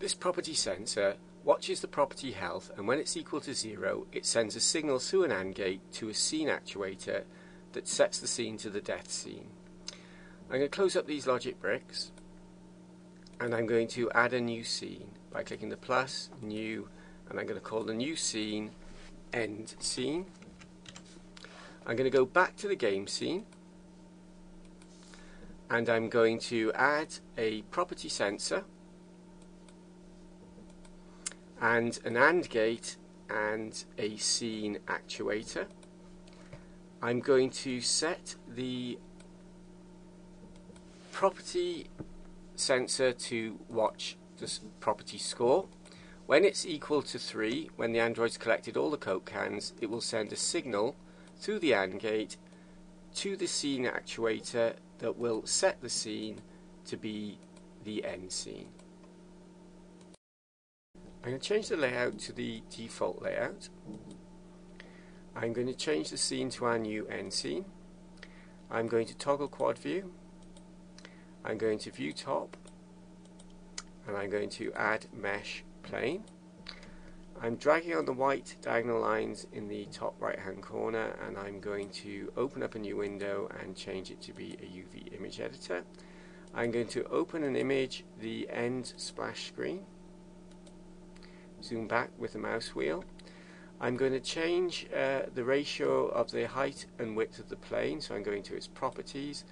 This property sensor watches the property health, and when it's equal to 0 it sends a signal through an AND gate to a scene actuator that sets the scene to the death scene. I'm going to close up these logic bricks and I'm going to add a new scene by clicking the plus, new, and I'm going to call the new scene end scene. I'm going to go back to the game scene and I'm going to add a property sensor and an AND gate and a scene actuator. I'm going to set the property sensor to watch the property score. When it's equal to 3, when the android's collected all the Coke cans, it will send a signal through the AND gate to the scene actuator that will set the scene to be the end scene. I'm going to change the layout to the default layout. I'm going to change the scene to our new end scene. I'm going to toggle quad view. I'm going to view top and I'm going to add mesh plane. I'm dragging on the white diagonal lines in the top right hand corner and I'm going to open up a new window and change it to be a UV image editor. I'm going to open an image, the end splash screen. Zoom back with the mouse wheel. I'm going to change the ratio of the height and width of the plane, so I'm going to its properties.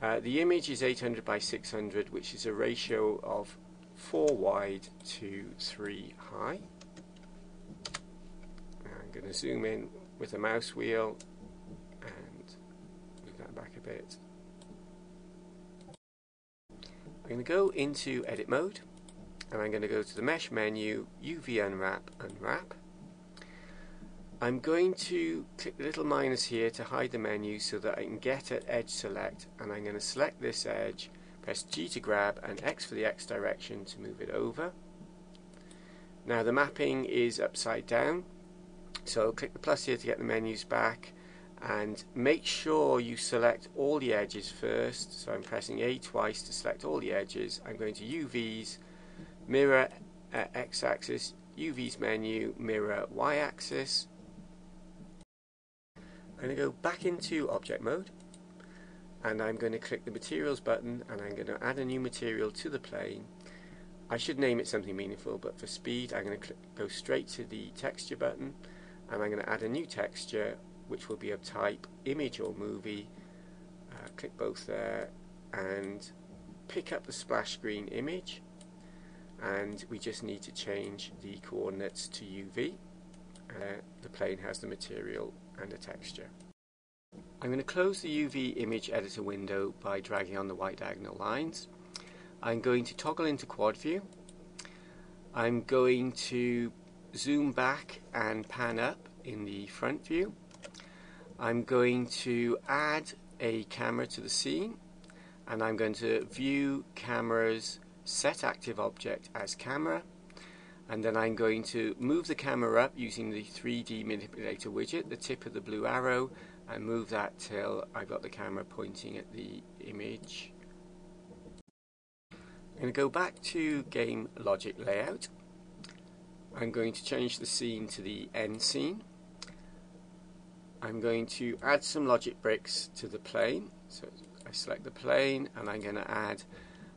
The image is 800 by 600, which is a ratio of 4 wide to 3 high. I'm going to zoom in with the mouse wheel and move that back a bit. I'm going to go into edit mode. And I'm going to go to the mesh menu, UV unwrap, unwrap. I'm going to click the little minus here to hide the menu so that I can get at edge select, and I'm going to select this edge, press G to grab and X for the X direction to move it over. Now the mapping is upside down, so click the plus here to get the menus back and make sure you select all the edges first, so I'm pressing A twice to select all the edges. I'm going to UVs, mirror x-axis, UV's menu, mirror y-axis. I'm going to go back into object mode and I'm going to click the materials button and I'm going to add a new material to the plane. I should name it something meaningful, but for speed I'm going to go straight to the texture button and I'm going to add a new texture which will be of type image or movie. Click both there and pick up the splash screen image. And we just need to change the coordinates to UV. The plane has the material and a texture. I'm going to close the UV image editor window by dragging on the white diagonal lines. I'm going to toggle into quad view. I'm going to zoom back and pan up in the front view. I'm going to add a camera to the scene and I'm going to view cameras, set active object as camera, and then I'm going to move the camera up using the 3D manipulator widget, the tip of the blue arrow, and move that till I've got the camera pointing at the image. I'm going to go back to game logic layout. I'm going to change the scene to the end scene. I'm going to add some logic bricks to the plane, so I select the plane and I'm going to add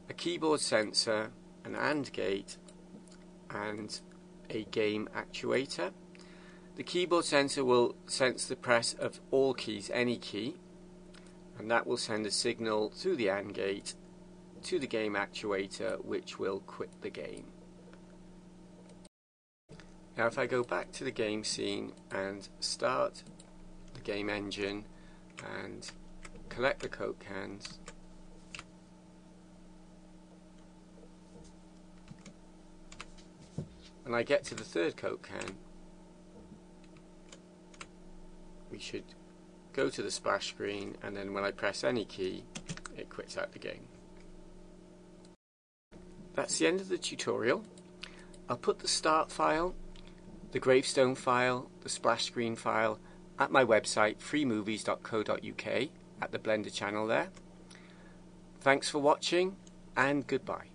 a keyboard sensor, an AND gate, and a game actuator. The keyboard sensor will sense the press of all keys, any key, and that will send a signal through the AND gate to the game actuator, which will quit the game. Now if I go back to the game scene and start the game engine and collect the Coke cans, when I get to the third Coke can, we should go to the splash screen, and then when I press any key, it quits out the game. That's the end of the tutorial. I'll put the start file, the gravestone file, the splash screen file at my website freemovies.co.uk at the Blender channel there. Thanks for watching and goodbye.